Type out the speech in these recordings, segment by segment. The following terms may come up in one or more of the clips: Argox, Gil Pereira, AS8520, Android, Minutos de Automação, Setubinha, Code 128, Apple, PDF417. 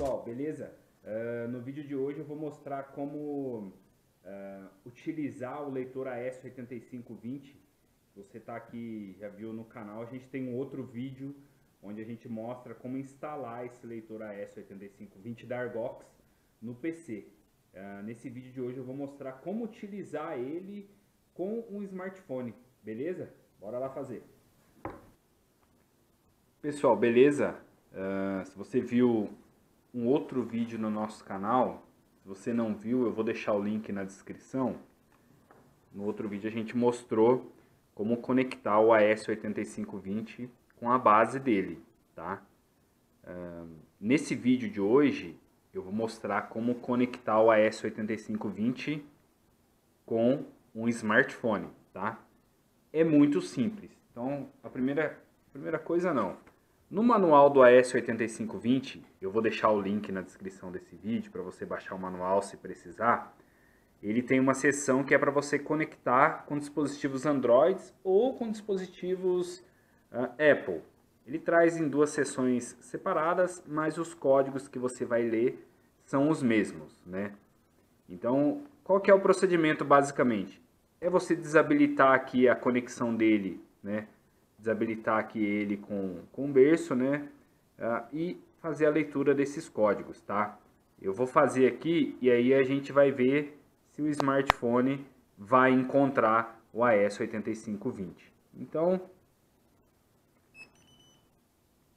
pessoal, beleza? No vídeo de hoje eu vou mostrar como utilizar o leitor AS8520. Você está aqui, já viu no canal, a gente tem um outro vídeo onde a gente mostra como instalar esse leitor AS8520 da Argox no PC. Nesse vídeo de hoje eu vou mostrar como utilizar ele com um smartphone, beleza? Bora lá fazer. Pessoal, beleza? Se você viu um outro vídeo no nosso canal, se você não viu, eu vou deixar o link na descrição. No outro vídeo a gente mostrou como conectar o AS8520 com a base dele, tá? Nesse vídeo de hoje eu vou mostrar como conectar o AS8520 com um smartphone, tá? É muito simples. Então, a primeira coisa não. No manual do AS8520, eu vou deixar o link na descrição desse vídeo para você baixar o manual se precisar. Ele tem uma seção que é para você conectar com dispositivos Android ou com dispositivos Apple. Ele traz em duas seções separadas, mas os códigos que você vai ler são os mesmos, né? Então, qual que é o procedimento basicamente? É você desabilitar aqui a conexão dele, né? Desabilitar aqui ele com um berço, né? E fazer a leitura desses códigos, tá? Eu vou fazer aqui e aí a gente vai ver se o smartphone vai encontrar o AS8520. Então,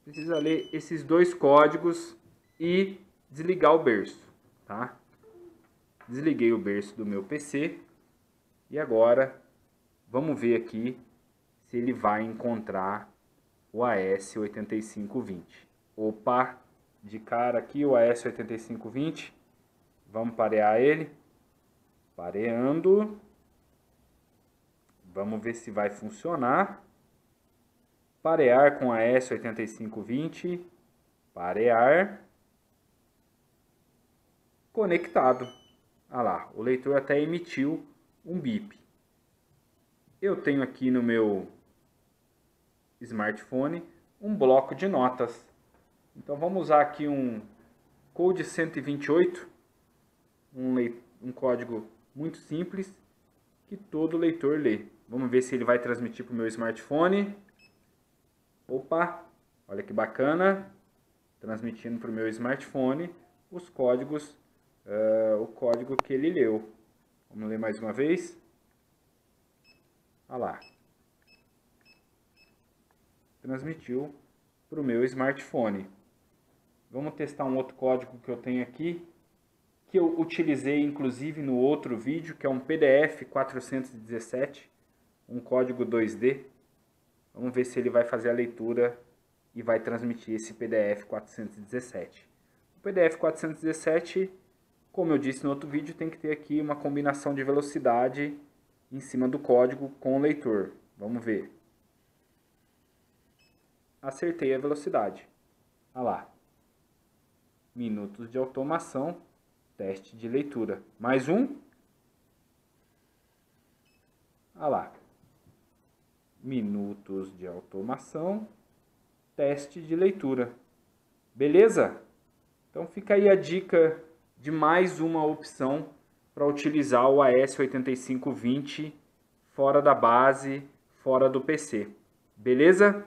precisa ler esses dois códigos e desligar o berço, tá? Desliguei o berço do meu PC e agora vamos ver aqui se ele vai encontrar o AS8520. Opa, de cara aqui o AS8520. Vamos parear ele. Pareando. Vamos ver se vai funcionar. Parear com AS8520. Parear. Conectado. Ah lá, o leitor até emitiu um bip. Eu tenho aqui no meu smartphone um bloco de notas. Então vamos usar aqui um Code 128, um código muito simples que todo leitor lê. Vamos ver se ele vai transmitir para o meu smartphone. Opa, olha que bacana, transmitindo para o meu smartphone os códigos, o código que ele leu. Vamos ler mais uma vez. Olha lá, transmitiu para o meu smartphone. Vamos testar um outro código que eu tenho aqui, que eu utilizei inclusive no outro vídeo, que é um PDF417, um código 2D. Vamos ver se ele vai fazer a leitura e vai transmitir esse PDF417. O PDF417, como eu disse no outro vídeo, tem que ter aqui uma combinação de velocidade em cima do código com o leitor. Vamos ver. Acertei a velocidade. Olha lá. Minutos de automação. Teste de leitura. Mais um. Olha lá. Minutos de automação. Teste de leitura. Beleza? Então fica aí a dica de mais uma opção para utilizar o AS8520 fora da base, fora do PC. Beleza?